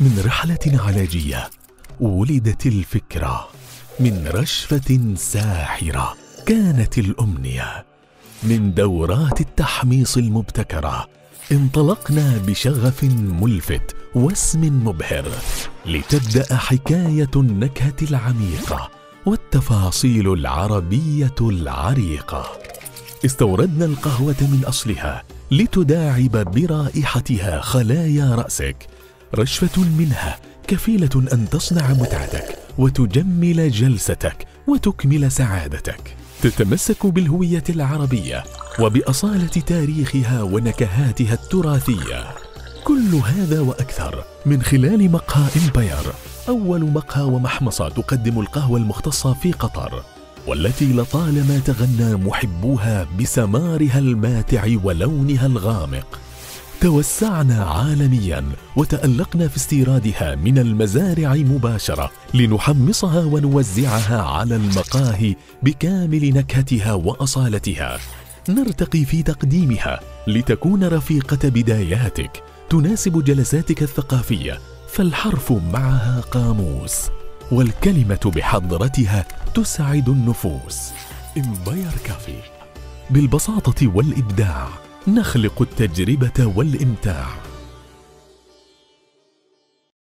من رحلة علاجية ولدت الفكرة، من رشفة ساحرة كانت الأمنية، من دورات التحميص المبتكرة انطلقنا بشغف ملفت واسم مبهر لتبدأ حكاية النكهة العميقة والتفاصيل العربية العريقة. استوردنا القهوة من أصلها لتداعب برائحتها خلايا رأسك، رشفة منها كفيلة أن تصنع متعتك وتجمل جلستك وتكمل سعادتك. تتمسك بالهوية العربية وبأصالة تاريخها ونكهاتها التراثية. كل هذا وأكثر من خلال مقهى إمباير، أول مقهى ومحمصة تقدم القهوة المختصة في قطر، والتي لطالما تغنى محبوها بسمارها الماتع ولونها الغامق. توسعنا عالمياً وتألقنا في استيرادها من المزارع مباشرة لنحمصها ونوزعها على المقاهي بكامل نكهتها وأصالتها. نرتقي في تقديمها لتكون رفيقة بداياتك، تناسب جلساتك الثقافية، فالحرف معها قاموس والكلمة بحضرتها تسعد النفوس. إمباير كافي، بالبساطة والإبداع نخلق التجربة والإمتاع.